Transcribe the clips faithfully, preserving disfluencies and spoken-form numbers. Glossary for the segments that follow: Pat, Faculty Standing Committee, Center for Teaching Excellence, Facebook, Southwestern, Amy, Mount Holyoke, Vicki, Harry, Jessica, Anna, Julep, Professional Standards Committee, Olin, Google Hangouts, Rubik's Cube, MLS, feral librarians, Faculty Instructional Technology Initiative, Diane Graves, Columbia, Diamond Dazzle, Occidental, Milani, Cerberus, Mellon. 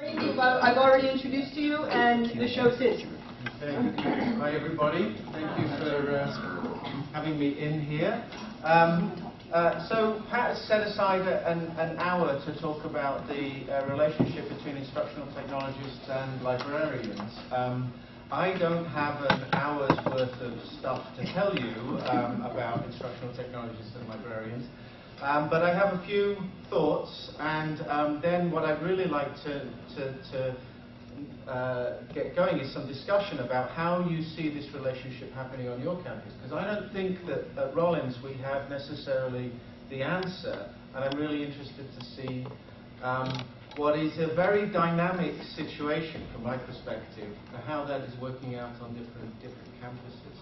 I've already introduced you, and the show's his. Hi, everybody. Thank you for uh, having me in here. Um, Uh, so Pat has set aside a, an, an hour to talk about the uh, relationship between instructional technologists and librarians. Um, I don't have an hour's worth of stuff to tell you um, about instructional technologists and librarians, um, but I have a few thoughts, and um, then what I'd really like to, to, to uh, get going is some discussion about how you see this relationship happening on your campus, because I don't think that at Rollins we have necessarily the answer, and I'm really interested to see um, what is a very dynamic situation from my perspective, how that is working out on different, different campuses.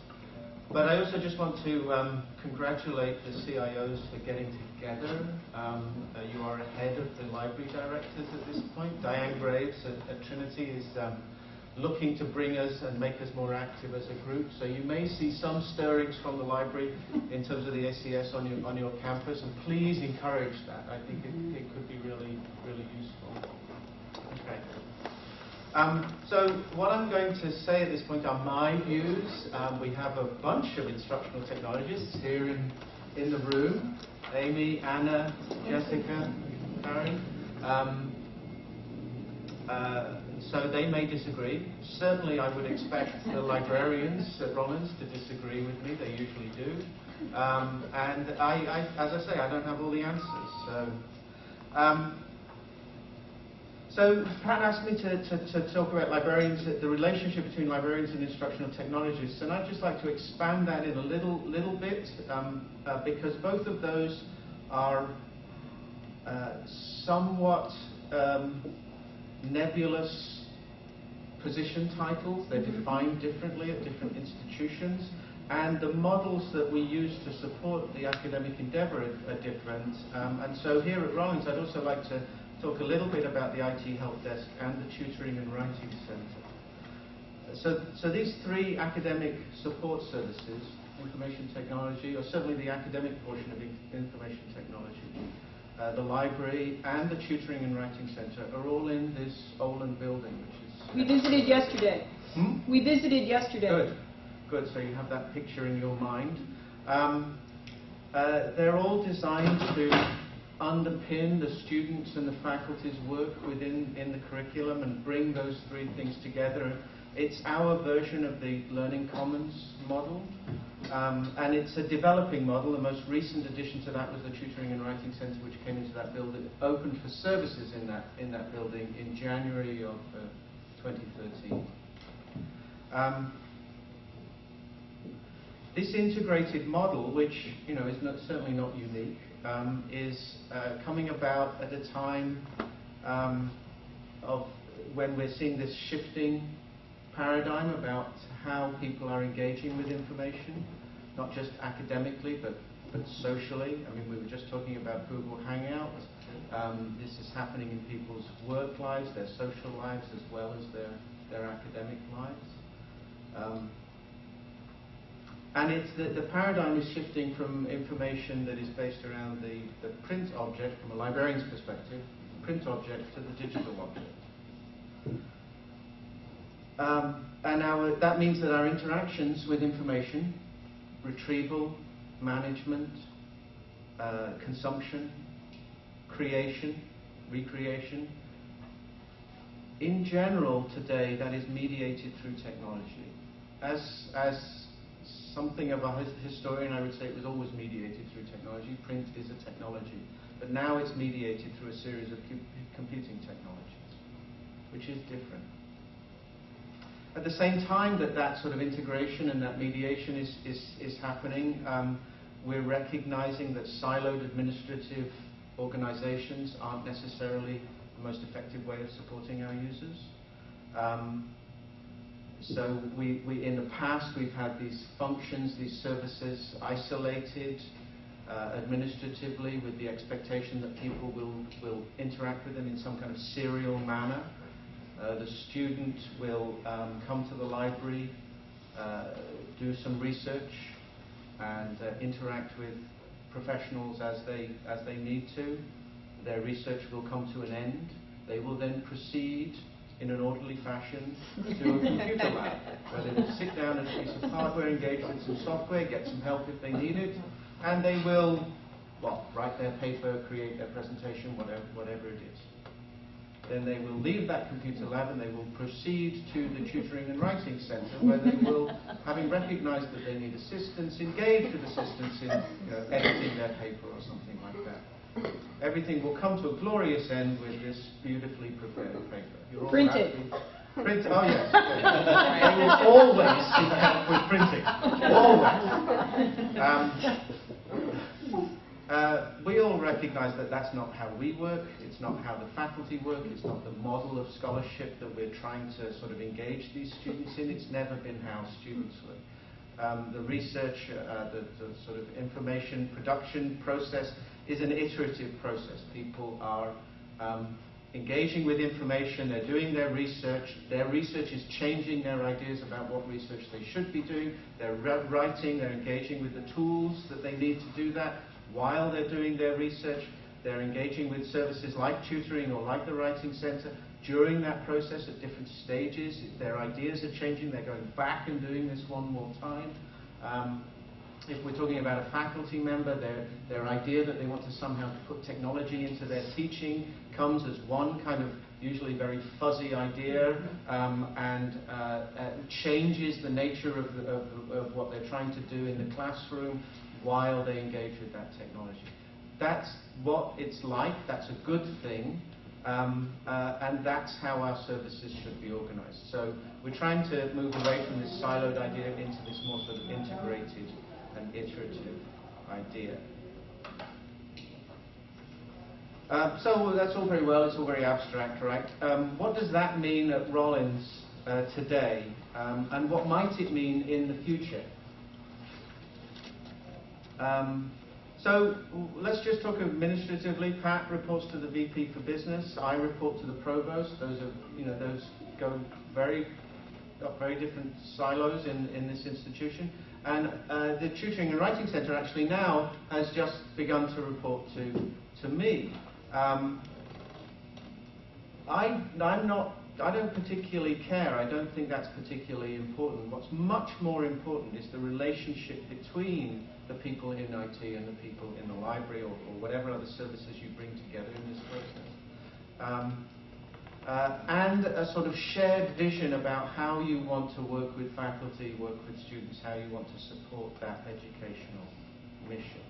But I also just want to um, congratulate the C I Os for getting together. Um, uh, you are ahead of the library directors at this point. Diane Graves at, at Trinity is um, looking to bring us and make us more active as a group. So you may see some stirrings from the library in terms of the S E S on your, on your campus, and please encourage that. I think it, it could be really, really useful. Okay. Um, so what I'm going to say at this point are my views. Um, we have a bunch of instructional technologists here in, in the room. Amy, Anna, Jessica, Harry. Um, uh, So they may disagree. Certainly I would expect the librarians at Rollins to disagree with me. They usually do. Um, and I, I, as I say, I don't have all the answers. So, um, so Pat asked me to, to, to talk about librarians, the relationship between librarians and instructional technologists. And I'd just like to expand that in a little, little bit, um, uh, because both of those are uh, somewhat um, nebulous position titles. They're defined differently at different institutions, and the models that we use to support the academic endeavor are different. Um, and so here at Rollins, I'd also like to talk a little bit about the I T help desk and the tutoring and writing center. So, so these three academic support services, information technology, or certainly the academic portion of information technology, Uh, the library and the tutoring and writing center are all in this Olin building, which is... We visited yesterday. Hmm? We visited yesterday. Good, good. So you have that picture in your mind. Um, uh, they're all designed to underpin the students and the faculty's work within in the curriculum and bring those three things together. It's our version of the Learning Commons model, um, and it's a developing model. The most recent addition to that was the Tutoring and Writing Center, which came into that building, opened for services in that, in that building in January of uh, twenty thirteen. Um, this integrated model, which you know is not, certainly not unique, um, is uh, coming about at a time um, of when we're seeing this shifting paradigm about how people are engaging with information, not just academically, but, but socially. I mean, we were just talking about Google Hangouts. Um, this is happening in people's work lives, their social lives, as well as their, their academic lives. Um, and it's the, the paradigm is shifting from information that is based around the, the print object, from a librarian's perspective, print object to the digital object. Um, and our, that means that our interactions with information, retrieval, management, uh, consumption, creation, recreation, in general today that is mediated through technology. As, as something of a historian, I would say it was always mediated through technology. Print is a technology. But now it's mediated through a series of computing technologies, which is different. At the same time that that sort of integration and that mediation is, is, is happening, um, we're recognizing that siloed administrative organizations aren't necessarily the most effective way of supporting our users. Um, so we, we, in the past, we've had these functions, these services isolated uh, administratively with the expectation that people will, will interact with them in some kind of serial manner. Uh, the student will um, come to the library, uh, do some research, and uh, interact with professionals as they, as they need to. Their research will come to an end. They will then proceed in an orderly fashion to a computer lab, where they will sit down and do some hardware engagement, some software, get some help if they need it, and they will, well, write their paper, create their presentation, whatever, whatever it is. Then they will leave that computer lab and they will proceed to the Tutoring and Writing Center, where they will, having recognized that they need assistance, engage with assistance in you know, editing their paper or something like that. Everything will come to a glorious end with this beautifully prepared paper. Printed. Print, oh yes. They will always seek help with printing. Always. Um, uh, we all recognise that that's not how we work, it's not how the faculty work, it's not the model of scholarship that we're trying to sort of engage these students in. It's never been how students work. Um, the research, uh, the, the sort of information production process is an iterative process. People are um, engaging with information, they're doing their research, their research is changing their ideas about what research they should be doing, they're writing, they're engaging with the tools that they need to do that. While they're doing their research, they're engaging with services like tutoring or like the Writing Center. During that process, at different stages, if their ideas are changing, they're going back and doing this one more time. Um, If we're talking about a faculty member, their, their idea that they want to somehow put technology into their teaching comes as one kind of usually very fuzzy idea um, and uh, uh, changes the nature of, the, of, of what they're trying to do in the classroom while they engage with that technology. That's what it's like, that's a good thing, um, uh, and that's how our services should be organized. So we're trying to move away from this siloed idea into this more sort of integrated an iterative idea. Uh, so that's all very well, it's all very abstract, right? Um, what does that mean at Rollins uh, today? Um, and what might it mean in the future? Um, so let's just talk administratively. Pat reports to the V P for Business. I report to the Provost. Those are, you know, those go very, got very different silos in, in this institution. And uh, the Tutoring and Writing Center actually now has just begun to report to to me. Um, I I'm not I don't particularly care. I don't think that's particularly important. What's much more important is the relationship between the people in I T and the people in the library, or, or whatever other services you bring together in this process. Um, Uh, and a sort of shared vision about how you want to work with faculty, work with students, how you want to support that educational mission.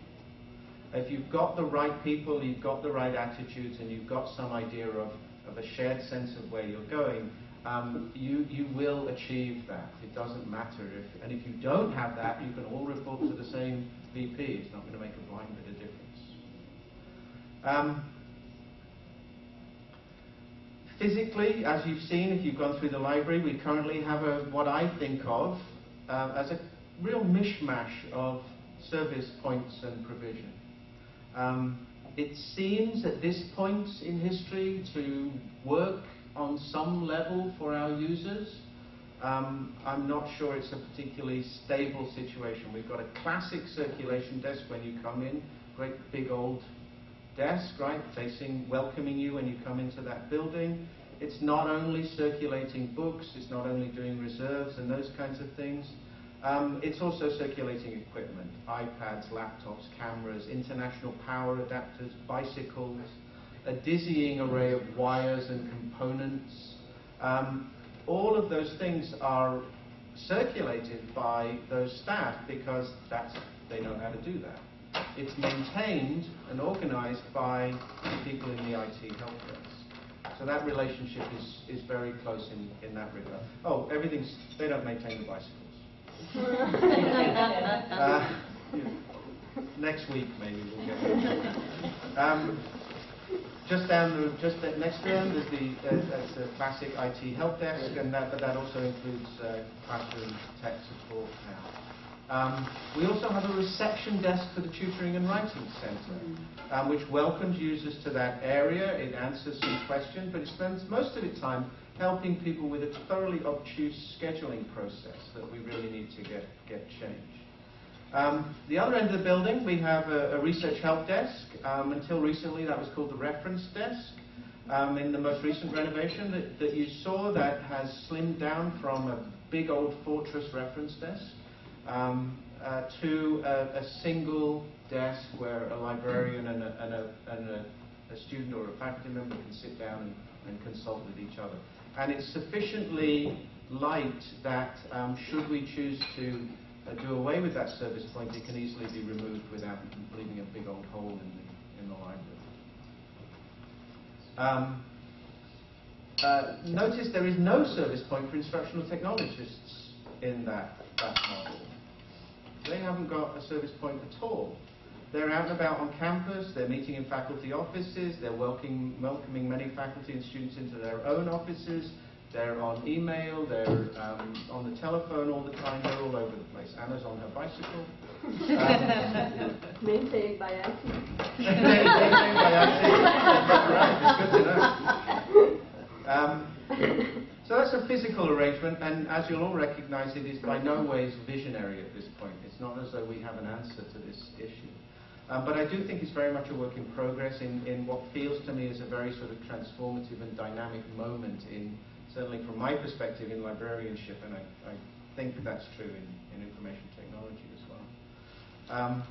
If you've got the right people, you've got the right attitudes, and you've got some idea of, of a shared sense of where you're going, um, you, you will achieve that. It doesn't matter. If, and if you don't have that, you can all report to the same V P. It's not going to make a blind bit of difference. Um, Physically, as you've seen, if you've gone through the library, we currently have a, what I think of uh, as a real mishmash of service points and provision. Um, it seems at this point in history to work on some level for our users. Um, I'm not sure it's a particularly stable situation. We've got a classic circulation desk when you come in, great big old desk, right, facing, welcoming you when you come into that building. It's not only circulating books, it's not only doing reserves and those kinds of things. Um, it's also circulating equipment, iPads, laptops, cameras, international power adapters, bicycles, a dizzying array of wires and components. Um, all of those things are circulated by those staff because that's, they know how to do that. It's maintained and organized by people in the I T help desk. So that relationship is, is very close in, in that regard. Oh, everything's, they don't maintain the bicycles. uh, yeah. Next week, maybe, we'll get there. Um, just down the, just next to them, there's the, uh, that's the classic I T help desk, and that, but that also includes uh, classroom tech support now. Um, we also have a reception desk for the Tutoring and Writing Center, um, which welcomes users to that area. It answers some questions, but it spends most of its time helping people with a thoroughly obtuse scheduling process that we really need to get, get changed. Um, the other end of the building, we have a, a research help desk. Um, until recently, that was called the reference desk. um, in the most recent renovation that, that you saw, that has slimmed down from a big old fortress reference desk um, uh, to a, a single desk where a librarian and, a, and, a, and a, a student or a faculty member can sit down and, and consult with each other. And it's sufficiently light that um, should we choose to uh, do away with that service point, it can easily be removed without leaving a big old hole in the, in the library. Um, uh, notice there is no service point for instructional technologists in that, that model. They haven't got a service point at all. They're out and about on campus, they're meeting in faculty offices, they're welcoming, welcoming many faculty and students into their own offices, they're on email, they're um, on the telephone all the time, they're all over the place. Anna's on her bicycle. Um, Maintained by accident. Maintained by accident. Right, it's good to know. Um, so that's a physical arrangement, and as you'll all recognize, it is by no ways visionary at this point. It's not as though we have an answer to this issue. Um, but I do think it's very much a work in progress in, in what feels to me as a very sort of transformative and dynamic moment, in, certainly from my perspective, in librarianship, and I, I think that's true in, in information technology as well. Um,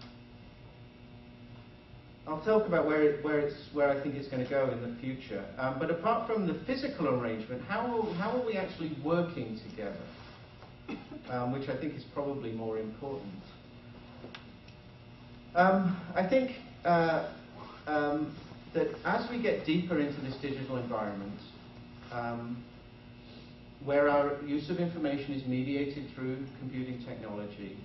I'll talk about where, it, where, it's, where I think it's going to go in the future. Um, but apart from the physical arrangement, how, how are we actually working together? Um, which I think is probably more important. Um, I think uh, um, that as we get deeper into this digital environment, um, where our use of information is mediated through computing technology,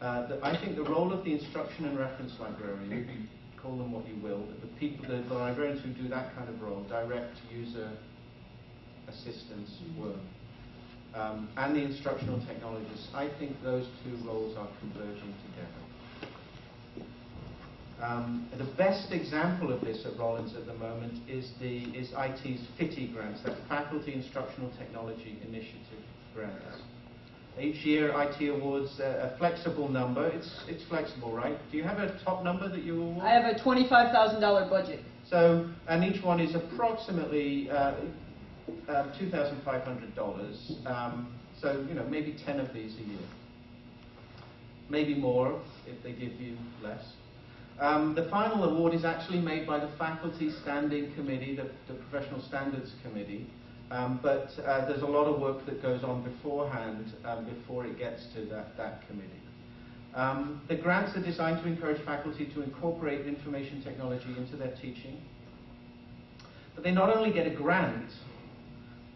uh, the, I think the role of the instruction and reference librarian, call them what you will, but the people, the, the librarians who do that kind of role, direct user assistance work, um, and the instructional technologists, I think those two roles are converging together. Um, the best example of this at Rollins at the moment is the is I T's FITTI grants, that's Faculty Instructional Technology Initiative grants. Each year, I T awards a, a flexible number. It's it's flexible, right? Do you have a top number that you award? I have a twenty-five thousand dollar budget. So, and each one is approximately uh, uh, two thousand five hundred dollars. Um, so, you know, maybe ten of these a year, maybe more if they give you less. Um, the final award is actually made by the Faculty Standing Committee, the, the Professional Standards Committee, um, but uh, there's a lot of work that goes on beforehand, um, before it gets to that, that committee. Um, the grants are designed to encourage faculty to incorporate information technology into their teaching, but they not only get a grant,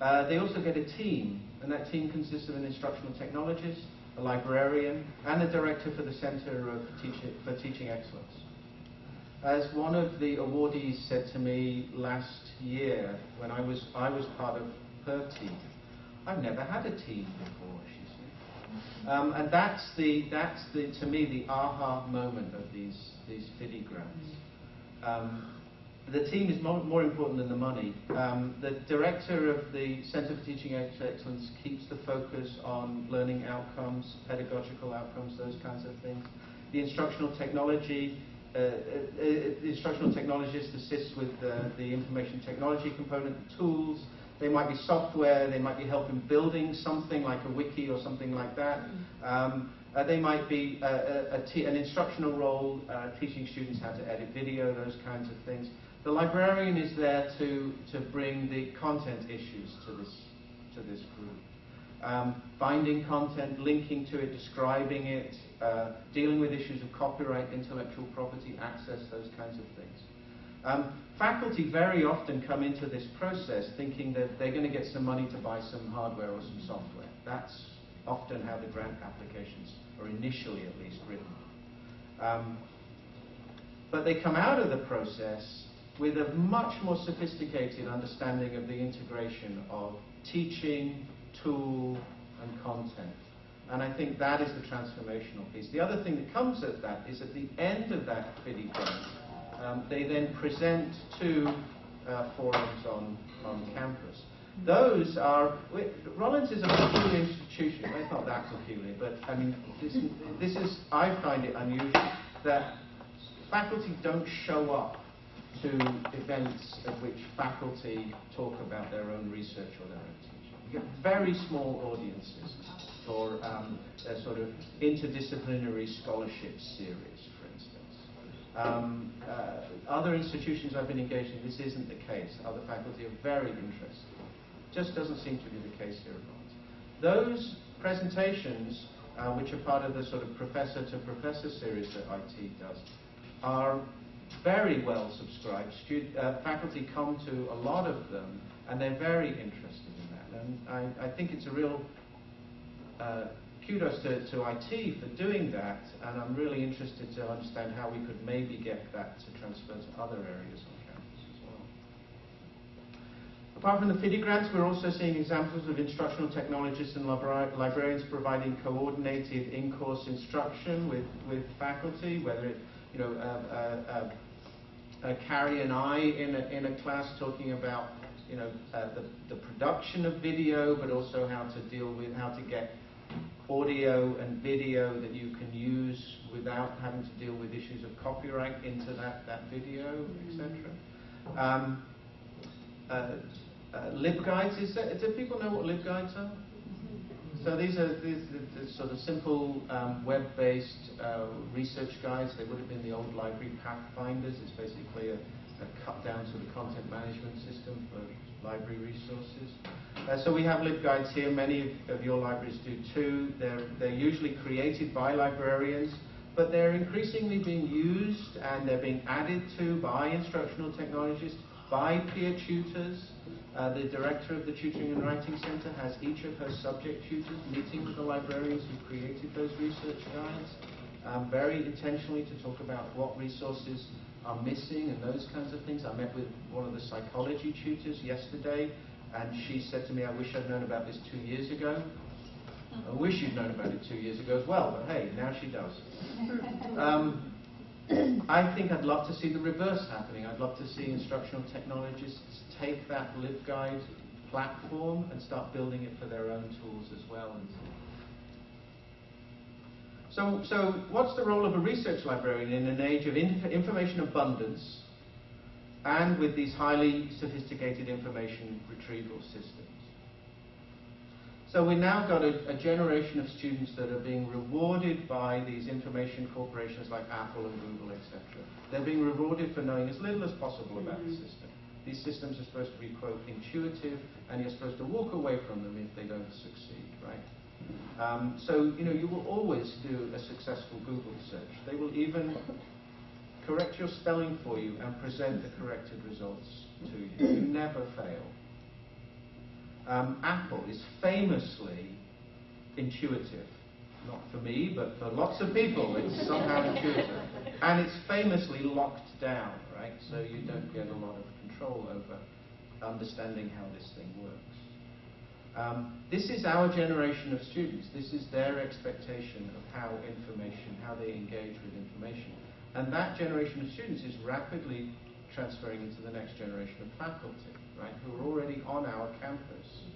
uh, they also get a team, and that team consists of an instructional technologist, a librarian, and a director for the Center of Teaching, for Teaching Excellence. As one of the awardees said to me last year, when I was, I was part of her team, I've never had a team before, she said. Um, and that's, the, that's the, to me, the aha moment of these, these FITTI grants. Um, the team is more, more important than the money. Um, the director of the Center for Teaching Excellence keeps the focus on learning outcomes, pedagogical outcomes, those kinds of things. The instructional technology Uh, uh, uh, instructional technologist assists with uh, the information technology component, the tools. They might be software, they might be helping building something like a wiki or something like that. Um, uh, they might be uh, a, a t an instructional role, uh, teaching students how to edit video, those kinds of things. The librarian is there to, to bring the content issues to this, to this group. Um, finding content, linking to it, describing it, uh, dealing with issues of copyright, intellectual property, access, those kinds of things. Um, faculty very often come into this process thinking that they're going to get some money to buy some hardware or some software. That's often how the grant applications are initially at least written. Um, but they come out of the process with a much more sophisticated understanding of the integration of teaching, tool, and content. And I think that is the transformational piece. The other thing that comes of that is at the end of that FITTI grant, um, they then present to uh, forums on, on campus. Those are, we, Rollins is a peculiar institution. Well, it's not that peculiar, but I mean, this, this is, I find it unusual that faculty don't show up to events at which faculty talk about their own research or their own teaching. You get very small audiences for um, a sort of interdisciplinary scholarship series, for instance. Um, uh, other institutions I've been engaged in, this isn't the case. Other faculty are very interested. Just doesn't seem to be the case here at Rollins. Those presentations, uh, which are part of the sort of professor to professor series that I T does, are very well subscribed. Stud uh, faculty come to a lot of them, and they're very interested in that. And I, I think it's a real uh, kudos to, to I T for doing that, and I'm really interested to understand how we could maybe get that to transfer to other areas on campus as well. Apart from the F I D E grants, we're also seeing examples of instructional technologists and libra librarians providing coordinated in-course instruction with, with faculty, whether it You know, uh, uh, uh, uh, Carrie and I in a, in a class talking about, you know, uh, the, the production of video, but also how to deal with, how to get audio and video that you can use without having to deal with issues of copyright into that, that video, et cetera. Um, uh, uh, LibGuides, is that, do people know what LibGuides are? So these are these, these sort of simple um, web-based uh, research guides. They would have been the old library pathfinders. It's basically a, a cut down to the content management system for library resources. Uh, so we have LibGuides here. Many of your libraries do too. They're, they're usually created by librarians, but they're increasingly being used and they're being added to by instructional technologists, by peer tutors. Uh, the director of the Tutoring and Writing Center has each of her subject tutors meeting with the librarians who created those research guides, um, very intentionally to talk about what resources are missing and those kinds of things. I met with one of the psychology tutors yesterday, and she said to me, I wish I'd known about this two years ago. I wish you'd known about it two years ago as well, but hey, now she does. Um, I think I'd love to see the reverse happening. I'd love to see instructional technologists take that LibGuide platform and start building it for their own tools as well. And so, so what's the role of a research librarian in an age of in information abundance and with these highly sophisticated information retrieval systems? So we've now got a, a generation of students that are being rewarded by these information corporations like Apple and Google, et cetera. They're being rewarded for knowing as little as possible about the system. These systems are supposed to be, quote, intuitive, and you're supposed to walk away from them if they don't succeed, right? Um, so, you know, you will always do a successful Google search. They will even correct your spelling for you and present the corrected results to you. You never fail. Um, Apple is famously intuitive, not for me, but for lots of people. It's somehow intuitive, and it's famously locked down, right? So you don't get a lot of control over understanding how this thing works. Um, this is our generation of students. This is their expectation of how information, how they engage with information, and that generation of students is rapidly transferring into the next generation of faculty, right, who are already on our campus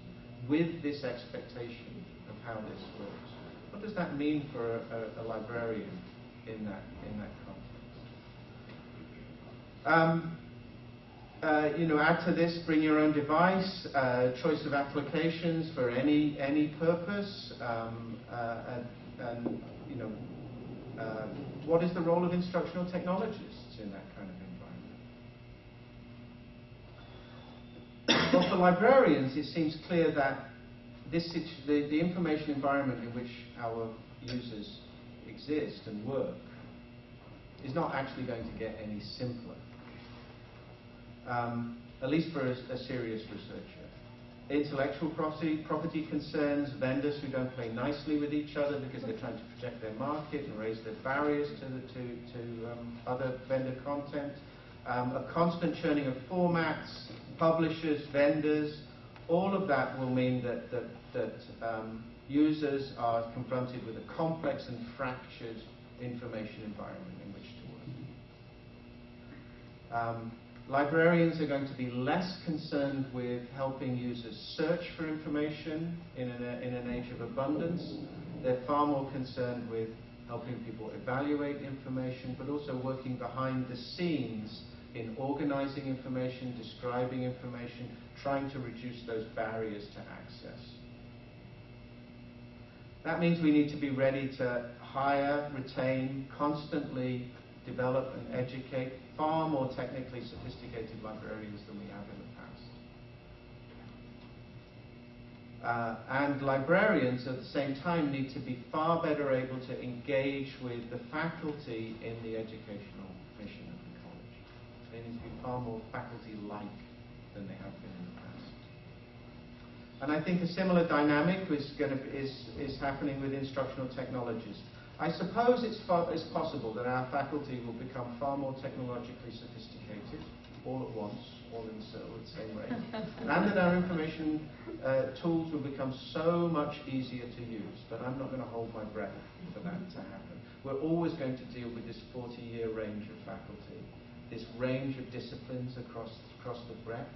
with this expectation of how this works. What does that mean for a, a, a librarian in that, in that context? Um, uh, you know, add to this, bring your own device, uh, choice of applications for any, any purpose, um, uh, and, and, you know, uh, what is the role of instructional technologists in that kind of Well, for librarians, it seems clear that this, the, the information environment in which our users exist and work is not actually going to get any simpler, um, at least for a, a serious researcher. Intellectual property, property concerns, vendors who don't play nicely with each other because they're trying to protect their market and raise their barriers to, the, to, to um, other vendor content, um, a constant churning of formats, publishers, vendors, all of that will mean that, that, that um, users are confronted with a complex and fractured information environment in which to work. Um, librarians are going to be less concerned with helping users search for information in an, in an age of abundance. They're far more concerned with helping people evaluate information, but also working behind the scenes in organizing information, describing information, trying to reduce those barriers to access. That means we need to be ready to hire, retain, constantly develop and educate far more technically sophisticated librarians than we have in the past. Uh, and librarians at the same time need to be far better able to engage with the faculty in the educational mission of the college. They need to be far more faculty-like than they have been in the past. And I think a similar dynamic is, gonna, is, is happening with instructional technologies. I suppose it's, it's possible that our faculty will become far more technologically sophisticated, all at once, all in so at the same rate, and that our information uh, tools will become so much easier to use, but I'm not going to hold my breath for that to happen. We're always going to deal with this forty-year range of faculty, this range of disciplines across, across the breadth,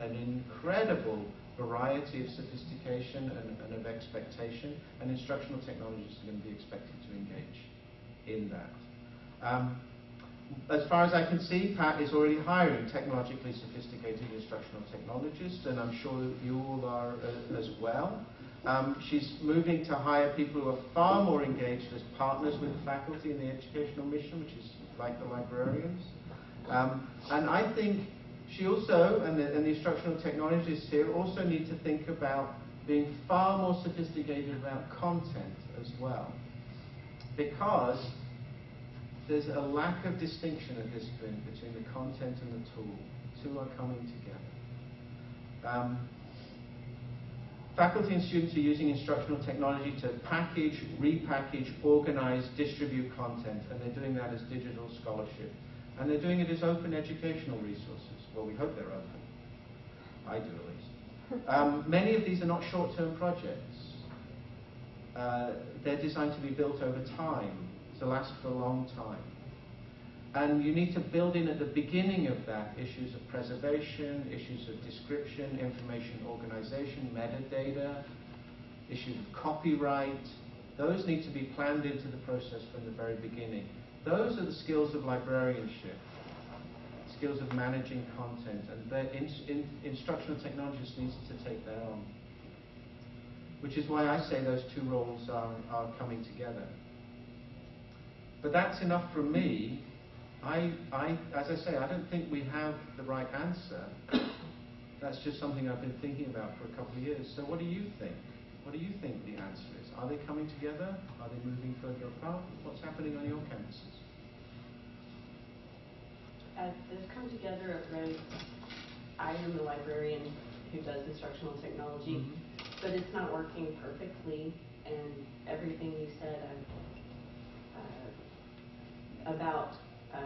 an incredible variety of sophistication and, and of expectation, and instructional technologies are going to be expected to engage in that. Um, as far as I can see, Pat is already hiring technologically sophisticated instructional technologists, and I'm sure that you all are uh, as well. Um, she's moving to hire people who are far more engaged as partners with the faculty in the educational mission, which is like the librarians. Um, and I think she also, and the, and the instructional technologists here, also need to think about being far more sophisticated about content as well. Because there's a lack of distinction at this point between the content and the tool. The two are coming together. Um, faculty and students are using instructional technology to package, repackage, organize, distribute content, and they're doing that as digital scholarship. And they're doing it as open educational resources. Well, we hope they're open. I do, at least. Um, many of these are not short-term projects. Uh, they're designed to be built over time, to last for a long time. And you need to build in at the beginning of that issues of preservation, issues of description, information organization, metadata, issues of copyright. Those need to be planned into the process from the very beginning. Those are the skills of librarianship, skills of managing content, and the in, in, instructional technologist needs to take that on. Which is why I say those two roles are, are coming together. But that's enough from me. I, I, as I say, I don't think we have the right answer. That's just something I've been thinking about for a couple of years. So what do you think? What do you think the answer is? Are they coming together? Are they moving further apart? What's happening on your campuses? As they've come together around, I am the librarian who does instructional technology, mm-hmm. but it's not working perfectly, and everything you said uh, uh, about uh,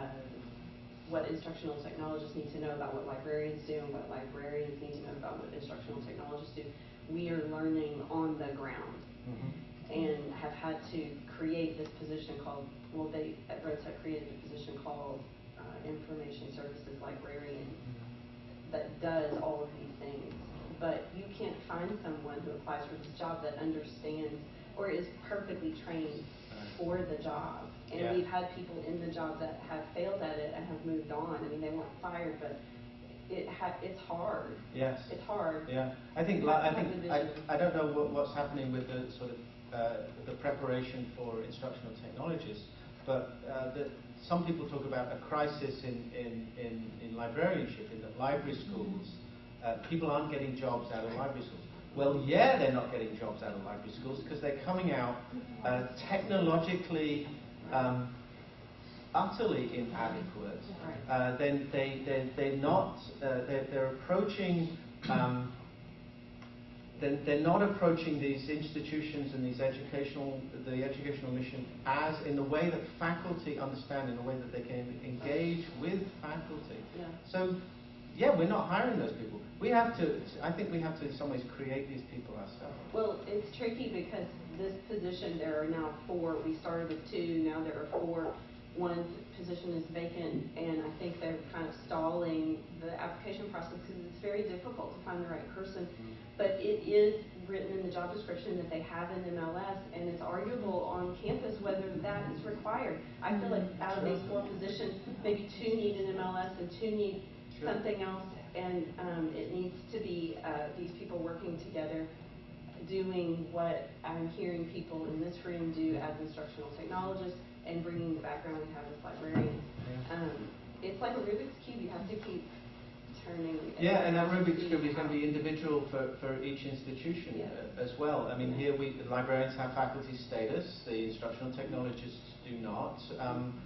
what instructional technologists need to know about what librarians do and what librarians need to know about what instructional technologists do, we are learning on the ground, mm-hmm. and have had to create this position called, well, they at Rhodes have created a position called uh, Information Services Librarian that does all of these things. But you can't find someone who applies for this job that understands or is perfectly trained for the job. And yeah. we've had people in the job that have failed at it and have moved on. I mean, they weren't fired, but It ha it's hard. Yes. It's hard. Yeah. I think, like, I, think I, I don't know what, what's happening with the sort of uh, the preparation for instructional technologists, but uh, the, some people talk about a crisis in, in, in, in librarianship, in that library schools, uh, people aren't getting jobs out of library schools. Well, yeah, they're not getting jobs out of library schools because they're coming out uh, technologically um, utterly inadequate. Uh, then they they they're not uh, they're, they're approaching um, they're, they're not approaching these institutions and these educational the educational mission as in the way that faculty understand, in the way that they can engage with faculty. Yeah. So yeah, we're not hiring those people. We have to. I think we have to, in some ways, create these people ourselves. Well, it's tricky because this position, there are now four. We started with two. Now there are four. One position is vacant, and I think they're kind of stalling the application process because it's very difficult to find the right person, but it is written in the job description that they have an M L S, and it's arguable on campus whether that is required. I feel like out of these four positions, maybe two need an M L S and two need sure. something else, and um, it needs to be uh, these people working together, doing what I'm hearing people in this room do as instructional technologists and bringing the background we have as librarians. Yeah. Um, it's like a Rubik's Cube. You have to keep turning. Yeah, and that Rubik's Cube is going to be individual for, for each institution yeah. uh, as well. I mean, yeah. here we, the librarians have faculty status, the instructional technologists do not. Um,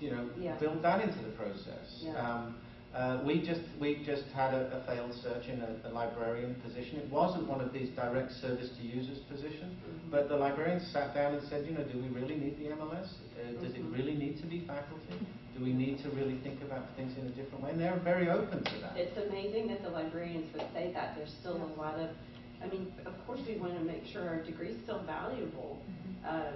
you know, yeah. build that into the process. Yeah. Um, Uh, we just we just had a, a failed search in a, a librarian position. It wasn't one of these direct service to users positions, mm-hmm. but the librarians sat down and said, you know, do we really need the M L S? Uh, does mm-hmm. it really need to be faculty? Do we need to really think about things in a different way? And they're very open to that. It's amazing that the librarians would say that. There's still yeah. a lot of, I mean, of course we want to make sure our degree's still valuable, mm-hmm. uh,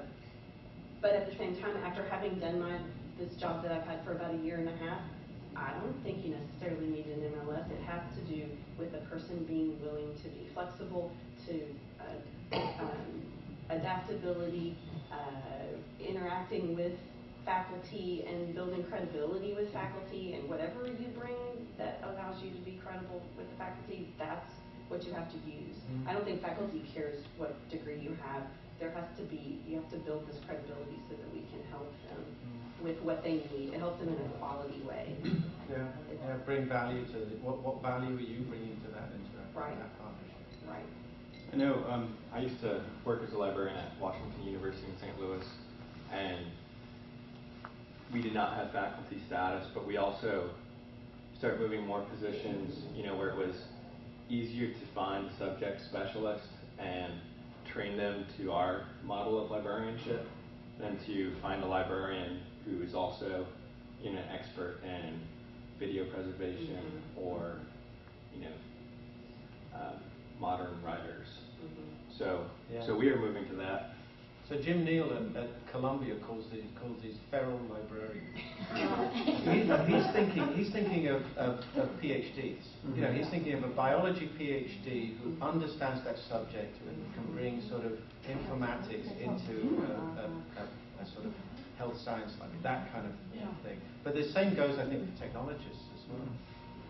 but at the same time, after having done my this job that I've had for about a year and a half, I don't think you necessarily need an M L S. It has to do with a person being willing to be flexible, to uh, um, adaptability, uh, interacting with faculty and building credibility with faculty, and whatever you bring that allows you to be credible with the faculty, that's what you have to use. Mm-hmm. I don't think faculty cares what degree you have. There has to be, you have to build this credibility so that we can help them with what they need. It helps them in a quality way. Yeah, yeah, bring value to the, what, what value are you bringing to that interaction, right. that partnership? Right. I know um, I used to work as a librarian at Washington University in Saint Louis, and we did not have faculty status, but we also started moving more positions, you know, where it was easier to find subject specialists and train them to our model of librarianship than to find a librarian who is also, you know, an expert in video preservation mm-hmm. or, you know, um, modern writers. Mm-hmm. So, yeah. so we are moving to that. So Jim Neal at, at Columbia calls these calls these feral librarians. he's, he's thinking he's thinking of, of, of PhDs. Mm-hmm. You know, he's thinking of a biology PhD who understands that subject and can bring sort of informatics into a, a, a, a sort of health science, like that kind of yeah. thing. But the same goes, I think, for technologists as well.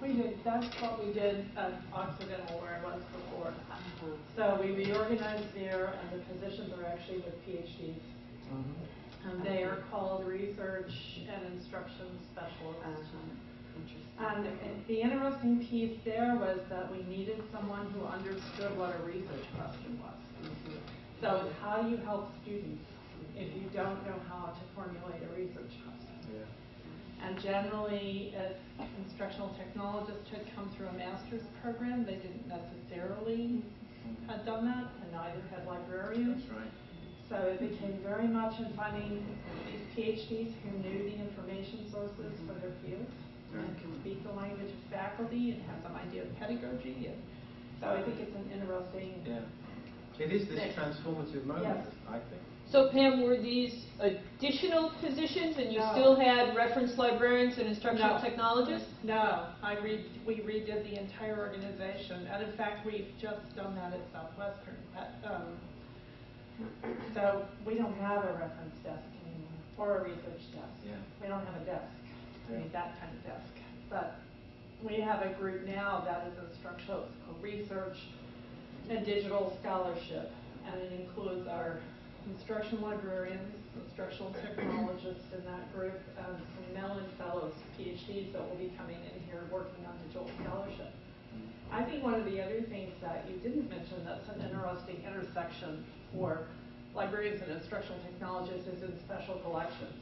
We did. That's what we did at Occidental, where I was before. Mm-hmm. So we reorganized there, and the positions are actually with PhDs. Mm-hmm. And they are called research and instruction specialists. Uh-huh. Interesting. And the interesting piece there was that we needed someone who understood what a research question was. Mm-hmm. So it's how you help students if you don't know how to formulate a research question. Yeah. And generally, if instructional technologists had come through a master's program, they didn't necessarily mm-hmm. have done that, and neither had librarians. That's right. So it became very much in finding these PhDs who knew the information sources for their fields right. and could speak the language of faculty and have some idea of pedagogy. And so I think it's an interesting... Yeah. It is this transformative moment, yes. I think. So Pam, were these additional positions, and you no. still had reference librarians and instructional no. technologists? No, I re we redid the entire organization, and in fact, we've just done that at Southwestern. At, um, so we don't have a reference desk anymore, or a research desk. Yeah. We don't have a desk, yeah. I mean, that kind of desk. But we have a group now that is instructional research and digital scholarship, and it includes our instructional librarians, instructional technologists in that group, um, some Mellon fellows, PhDs that will be coming in here working on digital scholarship. I think one of the other things that you didn't mention that's an interesting intersection for librarians and instructional technologists is in special collections.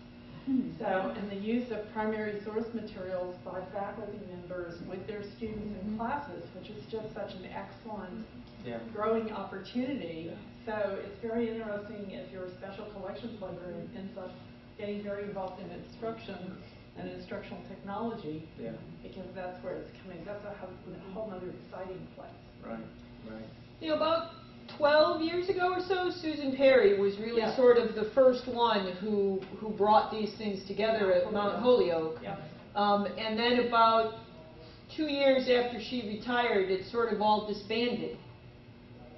So in the use of primary source materials by faculty members with their students mm-hmm. in classes, which is just such an excellent yeah. growing opportunity. Yeah. So it's very interesting if your special collections librarian ends up getting very involved in instruction and instructional technology, yeah. because that's where it's coming. That's a whole other exciting place. Right, right. You know, about twelve years ago or so, Susan Perry was really yeah. sort of the first one who who brought these things together at Mount Holyoke. Yeah. Um, and then about two years after she retired, it sort of all disbanded,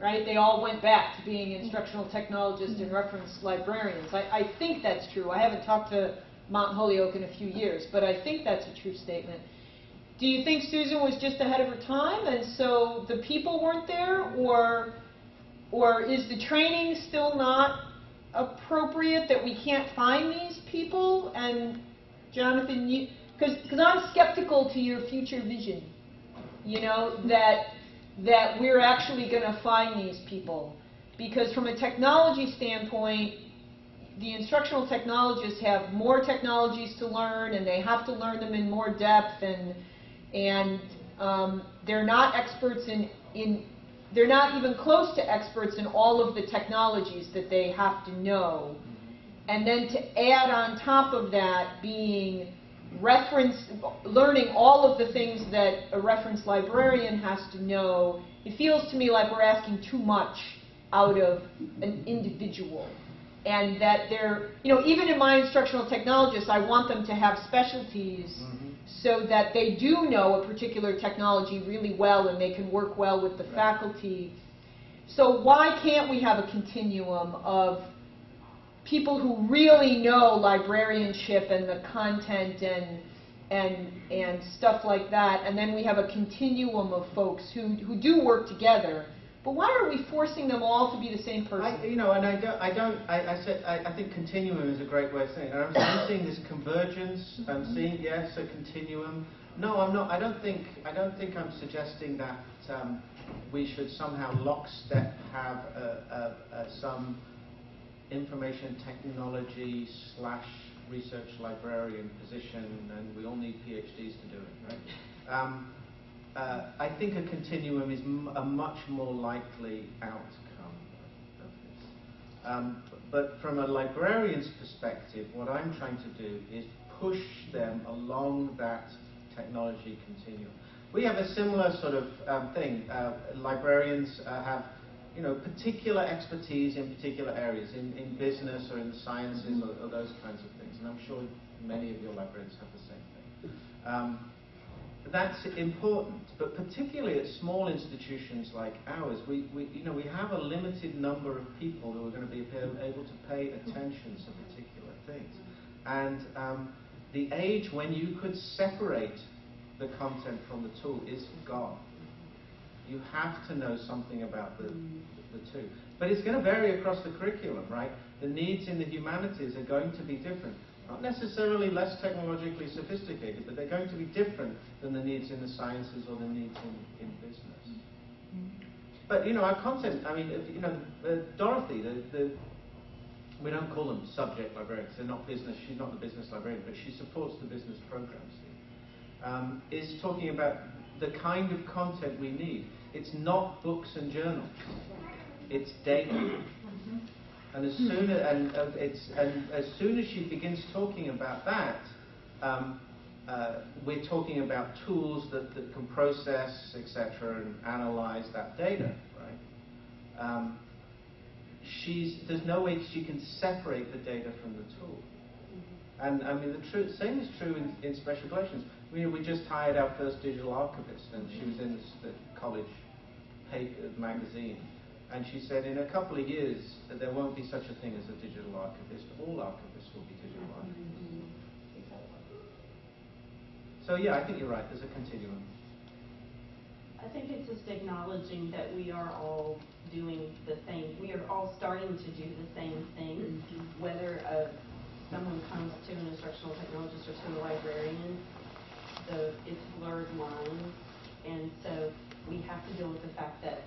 right? They all went back to being instructional technologists and reference librarians. I, I think that's true. I haven't talked to Mount Holyoke in a few years, but I think that's a true statement. Do you think Susan was just ahead of her time and so the people weren't there, or, or is the training still not appropriate that we can't find these people? And Jonathan, you, because because I'm skeptical to your future vision, you know, that that we're actually going to find these people, because from a technology standpoint, the instructional technologists have more technologies to learn, and they have to learn them in more depth, and and um, they're not experts in in they're not even close to experts in all of the technologies that they have to know. And then to add on top of that being reference, learning all of the things that a reference librarian has to know, it feels to me like we're asking too much out of an individual. And that they're, you know, even in my instructional technologists, I want them to have specialties mm-hmm. so that they do know a particular technology really well and they can work well with the right. faculty. So why can't we have a continuum of people who really know librarianship and the content and and and stuff like that, and then we have a continuum of folks who who do work together? But why are we forcing them all to be the same person? I, you know, and I don't. I don't. I, I said. I, I think continuum is a great way of saying it. I'm, I'm seeing this convergence. I'm seeing yes, a continuum. No, I'm not. I don't think. I don't think I'm suggesting that um, we should somehow lockstep have a, a, a, some information technology slash research librarian position, and we all need P H Ds to do it, right? Um, Uh, I think a continuum is m a much more likely outcome of this. Um, but from a librarian's perspective, what I'm trying to do is push them along that technology continuum. We have a similar sort of um, thing. Uh, librarians uh, have, you know, particular expertise in particular areas, in, in business or in the sciences or, or those kinds of things. And I'm sure many of your librarians have the same thing. Um, That's important, but particularly at small institutions like ours, we, we, you know, we have a limited number of people who are going to be able to pay attention to particular things. And um, the age when you could separate the content from the tool is gone. You have to know something about the, the two. But it's going to vary across the curriculum, right? The needs in the humanities are going to be different. Not necessarily less technologically sophisticated, but they're going to be different than the needs in the sciences or the needs in, in business. Mm-hmm. But, you know, our content, I mean, you know, uh, Dorothy, the, the, we don't call them subject librarians, they're not business, she's not the business librarian, but she supports the business programs here, um, is talking about the kind of content we need. It's not books and journals, it's data. Mm-hmm. And as soon as, and, uh, it's, and as soon as she begins talking about that, um, uh, we're talking about tools that, that can process, et cetera, and analyze that data, right? Um, she's, there's no way she can separate the data from the tool. And I mean, the true, same is true in, in special collections. We, we just hired our first digital archivist, and she was in this, the college paper, magazine. And she said, in a couple of years, that there won't be such a thing as a digital archivist. All archivists will be digital archivists. So yeah, I think you're right. There's a continuum. I think it's just acknowledging that we are all doing the same. We are all starting to do the same thing, whether uh, someone comes to an instructional technologist or to a librarian. So it's blurred lines. And so we have to deal with the fact that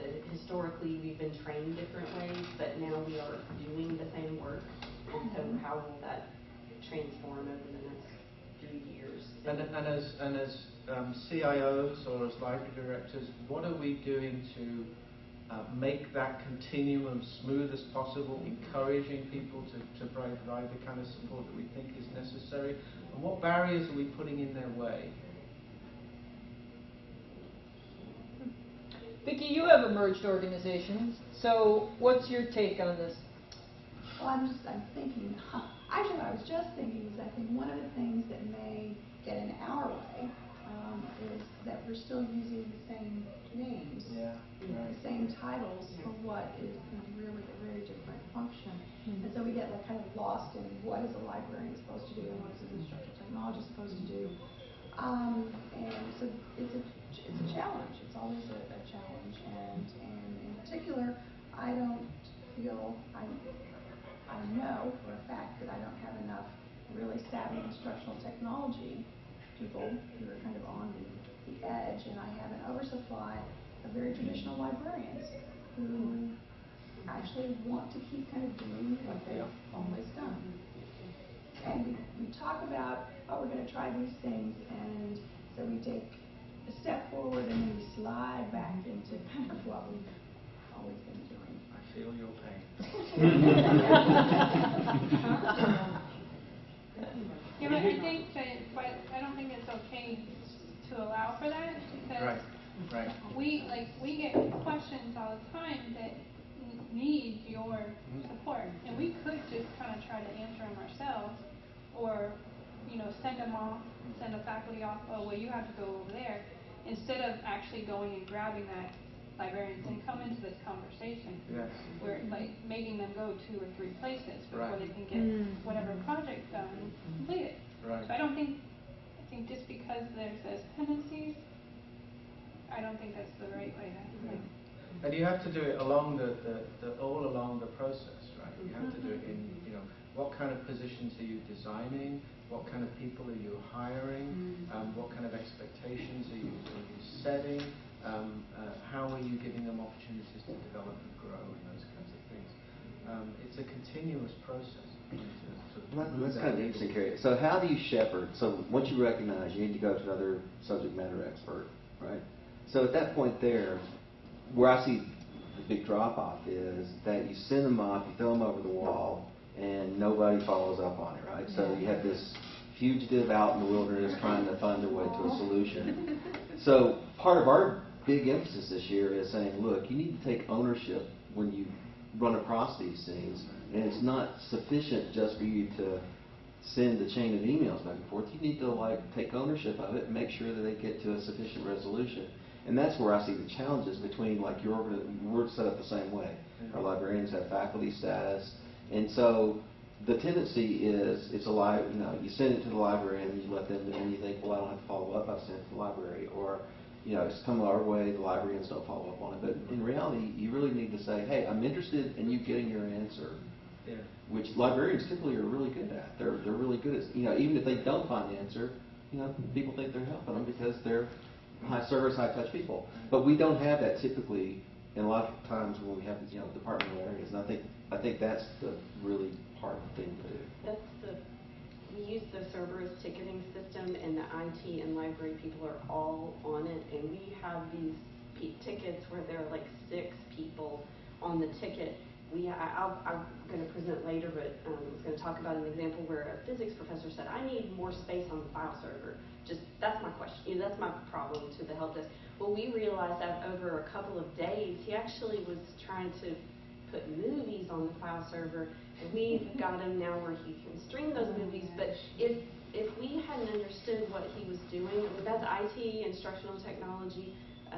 that historically we've been trained different ways, but now we are doing the same work. And so how will that transform over the next few years? And, and as, and as um, C I Os or as library directors, what are we doing to uh, make that continuum smooth as possible, encouraging people to, to provide the kind of support that we think is necessary? And what barriers are we putting in their way? Vicki, you have emerged organizations, so what's your take on this? Well, I'm just, I'm thinking, huh, actually what I was just thinking is I think one of the things that may get in our way um, is that we're still using the same names, yeah, right. the same titles for what is really a very different function. Mm-hmm. And so we get like kind of lost in what is a librarian supposed to do and what is an instructional technologist supposed to do. Um, and so it's a, it's a challenge. It's always a, a challenge. And, and in particular, I don't feel, I, I know for a fact that I don't have enough really savvy instructional technology people who are kind of on the, the edge, and I have an oversupply of very traditional librarians who actually want to keep kind of doing what they've always done. And we, we talk about, oh, we're going to try these things, and so we take a step forward and then we slide back into kind of what we've always been doing. I feel your pain. Yeah, but I think that, but I don't think it's okay to allow for that, because right. Right. we like we get questions all the time that need your support, and we could just kind of try to answer them ourselves, or you know send them off, send the faculty off. Oh well, you have to go over there, instead of actually going and grabbing that librarians and come into this conversation. Yes. We're like making them go two or three places before right. they can get mm. whatever project done and completed. Right. So I don't think, I think just because there's those tendencies, I don't think that's the right way to do it. And you have to do it along the, the, the all along the process, right? You have to do it in, you know, what kind of positions are you designing? What kind of people are you hiring? Mm. Um, what kind of expectations are you, are you setting? Um, uh, how are you giving them opportunities to develop and grow and those kinds of things? Um, it's a continuous process. Well, that's kind of interesting, Carrie. So how do you shepherd? So once you recognize you need to go to another subject matter expert, right? So at that point there, where I see the big drop-off is that you send them off, you throw them over the wall, and nobody follows up on it, right? So you have this fugitive out in the wilderness trying to find their way to a solution. So part of our big emphasis this year is saying, look, you need to take ownership when you run across these things, and it's not sufficient just for you to send a chain of emails back and forth. You need to like take ownership of it and make sure that they get to a sufficient resolution. And that's where I see the challenges between like your we're set up the same way. Our librarians have faculty status, and so the tendency is it's a li you know you send it to the library and you let them do it, and you think, well, I don't have to follow up. I sent it to the library, or you know, it's come our way, the librarians don't follow up on it. But in reality, you really need to say, hey, I'm interested in you getting your answer, yeah. which librarians typically are really good at. They're, they're really good at, you know, even if they don't find the answer, you know, people think they're helping them because they're high service, high touch people. But we don't have that typically, and a lot of times when we have, you know, departmental areas. And I think, I think that's the really hard thing to do. That's the, we use the Cerberus ticketing system, and the I T and library people are all on it, and we have these p tickets where there are like six people on the ticket. We, I, I'll, I'm going to present later, but um, I was going to talk about an example where a physics professor said, I need more space on the file server. Just, that's my question, you know, that's my problem to the help desk. Well, we realized that over a couple of days, he actually was trying to put movies on the file server. We've got him now where he can stream those movies, but if if we hadn't understood what he was doing, that's I T, instructional technology, uh,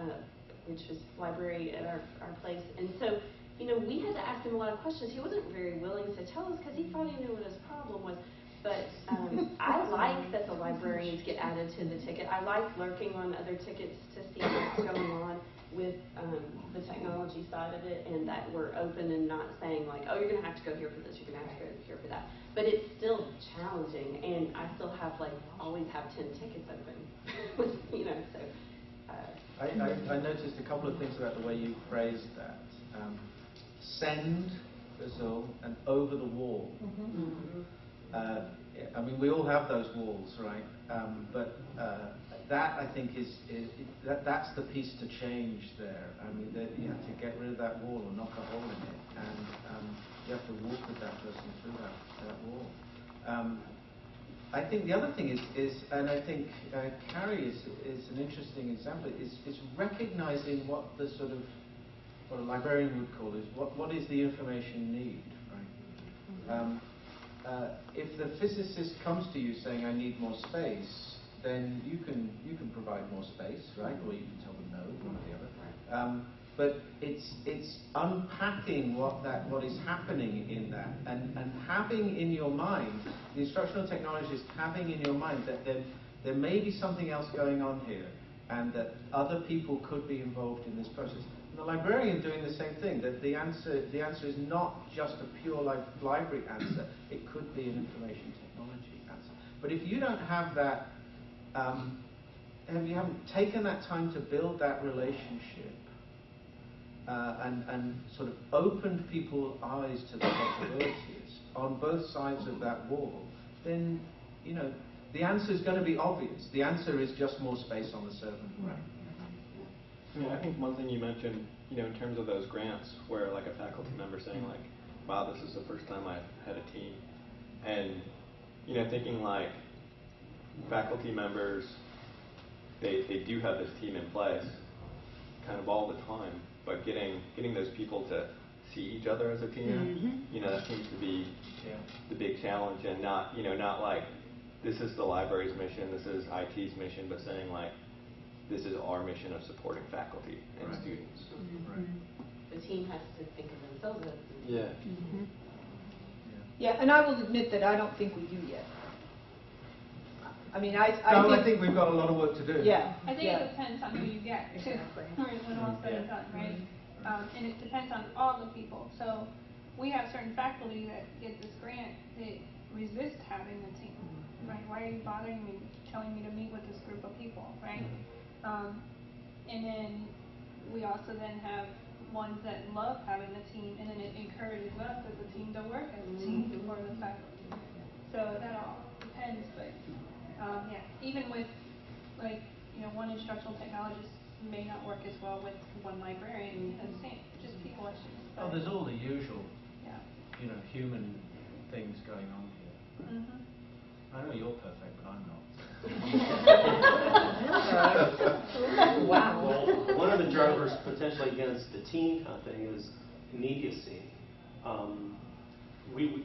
which was library at our, our place. And so, you know, we had to ask him a lot of questions. He wasn't very willing to tell us because he thought he knew what his problem was. But um, I like that the librarians get added to the ticket. I like lurking on other tickets to see what's going on with um, the technology side of it, and that we're open and not saying like, oh, you're going to have to go here for this, you're going to have to go here for that. But it's still challenging, and I still have like, always have ten tickets open, you know, so. Uh, I, I, I noticed a couple of things about the way you phrased that. Um, send, Brazil, and over the wall. Mm-hmm. Mm-hmm. Uh, I mean, we all have those walls, right? Um, but uh, that, I think, is, is that, that's the piece to change there. I mean, that you have to get rid of that wall or knock a hole in it, and um, you have to walk with that person through that, that wall. Um, I think the other thing is, is and I think uh, Carrie is, is an interesting example, is, is recognizing what the sort of, what a librarian would call is, what, what is the information need, right? Um, Uh, if the physicist comes to you saying, I need more space, then you can you can provide more space, right? Or you can tell them no, one or the other. Um, but it's it's unpacking what that what is happening in that, and and having in your mind, the instructional technologist having in your mind that there there may be something else going on here, and that other people could be involved in this process. And the librarian doing the same thing. That the answer the answer is not just a pure li library answer. It could be an information technology answer. But if you don't have that, um, if you haven't taken that time to build that relationship. Uh, and, and sort of opened people's eyes to the possibilities on both sides of that wall, then, you know, the answer is going to be obvious. The answer is just more space on the servant right. Yeah, I think one thing you mentioned, you know, in terms of those grants, where like a faculty member saying like, wow, this is the first time I've had a team. And, you know, thinking like faculty members, they, they do have this team in place kind of all the time. But getting getting those people to see each other as a team, mm-hmm. you know, that seems to be yeah. the big challenge, and not you know not like this is the library's mission, this is I T's mission, but saying like this is our mission of supporting faculty and right. students. Mm-hmm. Right. The team has to think of themselves as a team. Yeah. Mm-hmm. yeah. Yeah, and I will admit that I don't think we do yet. I mean, I, I, no, think, I think we've got a lot of work to do. Yeah. I think yeah. it depends on who you get, exactly. or when all said and done, right? Um, and it depends on all the people. So we have certain faculty that get this grant that resist having a team, right? Why are you bothering me, telling me to meet with this group of people, right? Um, and then we also then have ones that love having a team, and then it encourages us as a team to work as a team for the faculty. So that all depends, but. Um, yeah, even with, like, you know, one instructional technologist may not work as well with one librarian as same, just people issues. Oh, there's all the usual, yeah. you know, human things going on here. Mm-hmm. I know you're perfect, but I'm not. Wow. Well, one of the drivers potentially against the team kind of thing is immediacy. Um, we, we,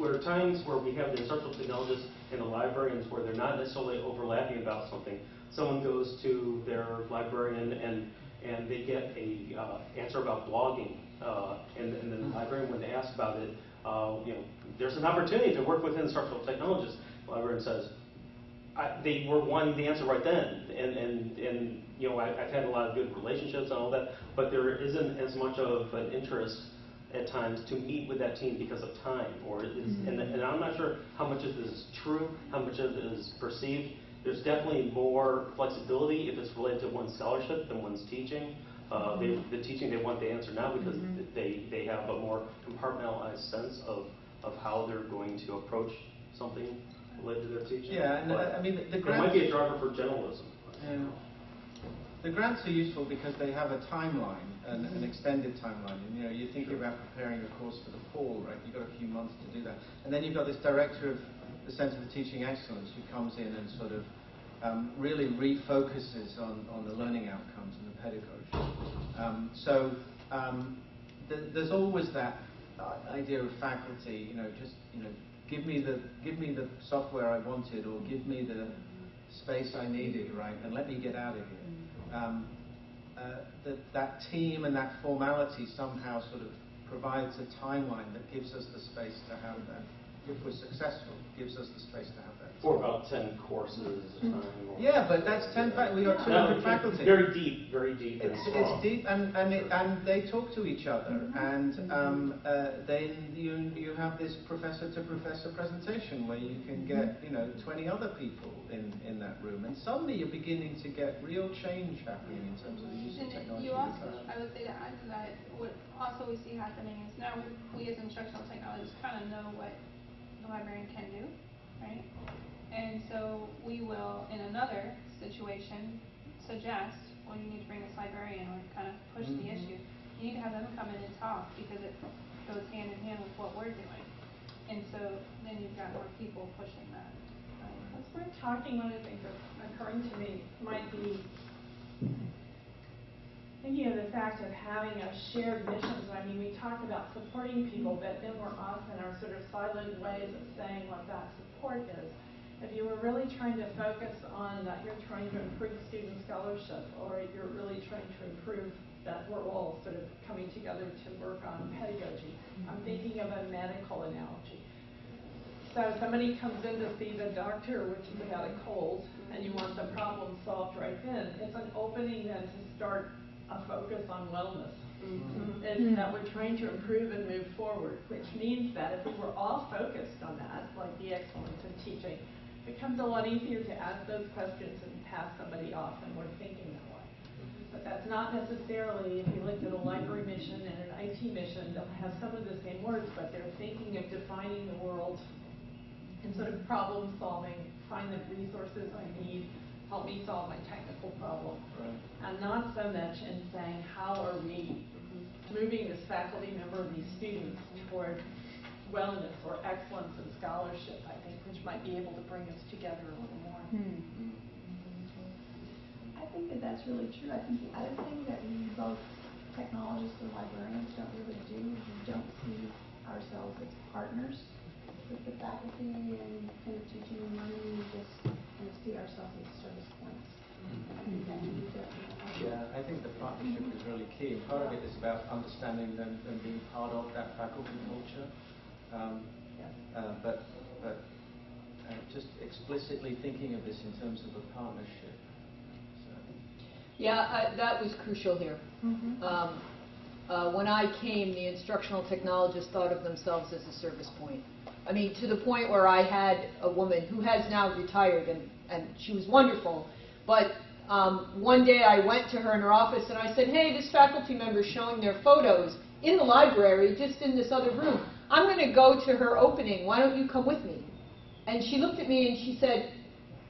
there are times where we have the instructional technologists and the librarians where they're not necessarily overlapping about something. Someone goes to their librarian and and they get a uh, answer about blogging, uh, and, and the librarian, when they ask about it, uh, you know, there's an opportunity to work with instructional technologists. The librarian says, I, they were wanting the answer right then, and and and you know, I, I've had a lot of good relationships and all that, but there isn't as much of an interest at times to meet with that team because of time, or it's, mm-hmm. and, and I'm not sure how much of this is true, how much of it is perceived. There's definitely more flexibility if it's related to one's scholarship than one's teaching. Uh, mm-hmm. they, the teaching, they want the answer now because mm-hmm. they they have a more compartmentalized sense of of how they're going to approach something related to their teaching. Yeah, and I mean, the, the grants, it might be a driver for generalism. Yeah. The grants are useful because they have a timeline, an, an extended timeline. And, you know, you're thinking sure. about preparing a course for the fall, right? You've got a few months to do that. And then you've got this director of the Center for Teaching Excellence who comes in and sort of um, really refocuses on, on the learning outcomes and the pedagogy. Um, so um, th there's always that idea of faculty, you know, just, you know, give me the, give me the software I wanted, or give me the space I needed, right? And let me get out of here. Um, uh, that, that team and that formality somehow sort of provides a timeline that gives us the space to have that. If we're successful, gives us the space to have that. For about ten courses. Um, yeah, but that's ten. Fa we got two hundred no, faculty. Very deep, very deep. It's, it's deep, and and it, and they talk to each other, mm-hmm. and um, uh, then you you have this professor to professor presentation where you can get you know twenty other people in in that room, and suddenly you're beginning to get real change happening in terms of the use of technology. You also, I would say to add to that, what also we see happening is now we, we as instructional technologists kind of know what the librarian can do, right? And so we will, in another situation, suggest, well, you need to bring this librarian, or kind of push mm-hmm. the issue. You need to have them come in and talk because it goes hand in hand with what we're doing. And so then you've got more people pushing that. Right? As we're talking, one of the things that's occurring to me might be thinking of the fact of having a shared mission. I mean, we talk about supporting people, but then we're often our sort of siloed ways of saying what that support is. If you were really trying to focus on that you're trying to improve student scholarship, or you're really trying to improve that we're all sort of coming together to work on pedagogy, I'm thinking of a medical analogy. So somebody comes in to see the doctor, which is about a cold, and you want the problem solved right then. It's an opening then to start a focus on wellness. Mm-hmm. And that we're trying to improve and move forward, which means that if we were all focused on that, like the excellence in teaching, it becomes a lot easier to ask those questions and pass somebody off when we're thinking that way. But that's not necessarily, if you looked at a library mission and an I T mission, they'll have some of the same words, but they're thinking of defining the world and sort of problem solving, find the resources I need, help me solve my technical problem. Right. And not so much in saying, how are we moving this faculty member, these students, toward wellness or excellence in scholarship, I think, which might be able to bring us together a little more. Hmm. I think that that's really true. I think the other thing that we both technologists and librarians don't really do is we don't see ourselves as partners with the faculty and kind of teaching and learning. We just kind of see ourselves as service points. Yeah, I think the partnership is really key. Part of it is about understanding them and being part of that faculty culture. Um, uh, but but uh, just explicitly thinking of this in terms of a partnership. So. Yeah, I, that was crucial here. Mm-hmm. um, uh, when I came, the instructional technologists thought of themselves as a service point. I mean, to the point where I had a woman who has now retired, and, and she was wonderful. But um, one day I went to her in her office and I said, hey, this faculty member is showing their photos in the library, just in this other room. I'm going to go to her opening. Why don't you come with me? And she looked at me and she said,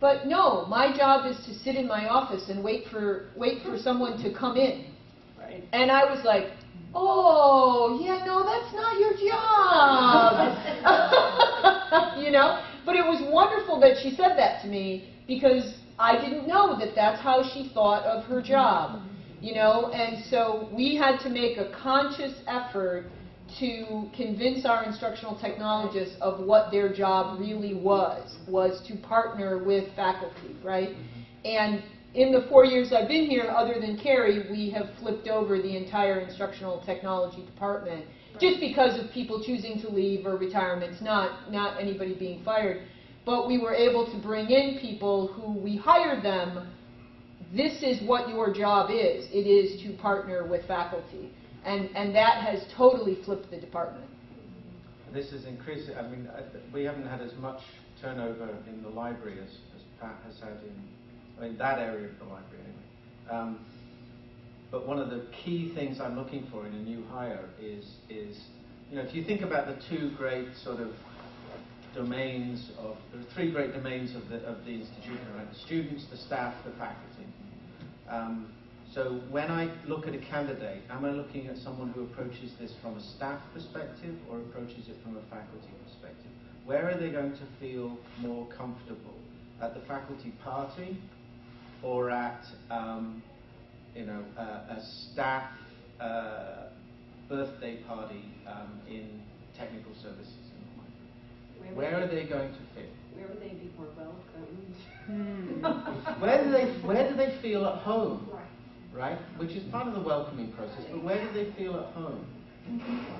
but no, my job is to sit in my office and wait for, wait for someone to come in. Right. And I was like, oh, yeah, no, that's not your job. You know? But it was wonderful that she said that to me, because I didn't know that that's how she thought of her job, you know, and so we had to make a conscious effort to convince our instructional technologists of what their job really was, was to partner with faculty, right? And in the four years I've been here, other than Carrie, we have flipped over the entire instructional technology department, just because of people choosing to leave or retirements, not, not anybody being fired. But we were able to bring in people who we hired them. This is what your job is. It is to partner with faculty. And, and that has totally flipped the department. This is increasing. I mean, we haven't had as much turnover in the library as, as Pat has had in, I mean, that area of the library anyway. Um, but one of the key things I'm looking for in a new hire is, is you know, if you think about the two great sort of domains of, there are three great domains of the, of the institution, right? The students, the staff, the faculty. Um, so when I look at a candidate, am I looking at someone who approaches this from a staff perspective or approaches it from a faculty perspective? Where are they going to feel more comfortable? At the faculty party, or at, um, you know, a, a staff uh, birthday party um, in technical services? Where are they going to fit? Where would they be more welcomed? Where do they where do they feel at home? Right. Right? Which is part of the welcoming process, but where do they feel at home?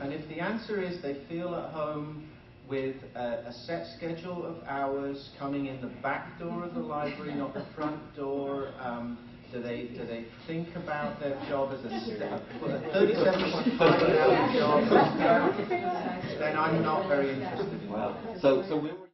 And if the answer is they feel at home with a, a set schedule of hours, coming in the back door of the library, not the front door, um, do they do they think about their job as a staff? Well, a thirty-seven point five hour job, then I'm not very interested in that. So so we